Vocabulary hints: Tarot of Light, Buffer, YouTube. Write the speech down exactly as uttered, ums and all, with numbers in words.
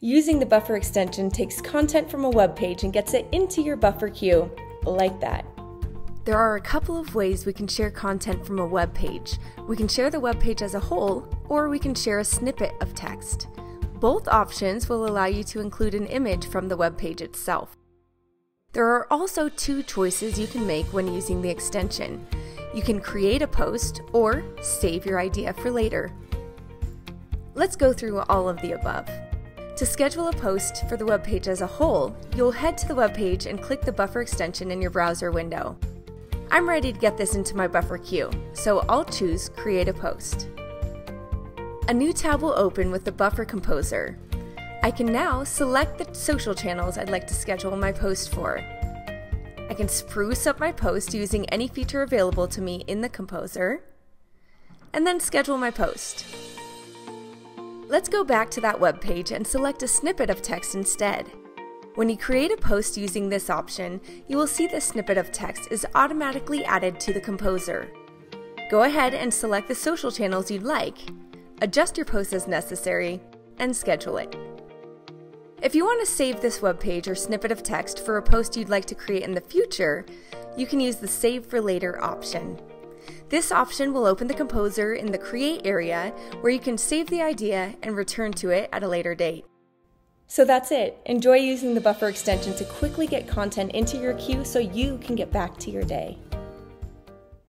Using the Buffer extension takes content from a web page and gets it into your Buffer queue, like that. There are a couple of ways we can share content from a web page. We can share the web page as a whole, or we can share a snippet of text. Both options will allow you to include an image from the web page itself. There are also two choices you can make when using the extension. You can create a post or save your idea for later. Let's go through all of the above. To schedule a post for the web page as a whole, you'll head to the web page and click the Buffer extension in your browser window. I'm ready to get this into my Buffer queue, so I'll choose Create a Post. A new tab will open with the Buffer Composer. I can now select the social channels I'd like to schedule my post for. I can spruce up my post using any feature available to me in the Composer, and then schedule my post. Let's go back to that web page and select a snippet of text instead. When you create a post using this option, you will see the snippet of text is automatically added to the Composer. Go ahead and select the social channels you'd like, adjust your post as necessary, and schedule it. If you want to save this web page or snippet of text for a post you'd like to create in the future, you can use the Save for Later option. This option will open the Composer in the Create area where you can save the idea and return to it at a later date. So that's it. Enjoy using the Buffer extension to quickly get content into your queue so you can get back to your day.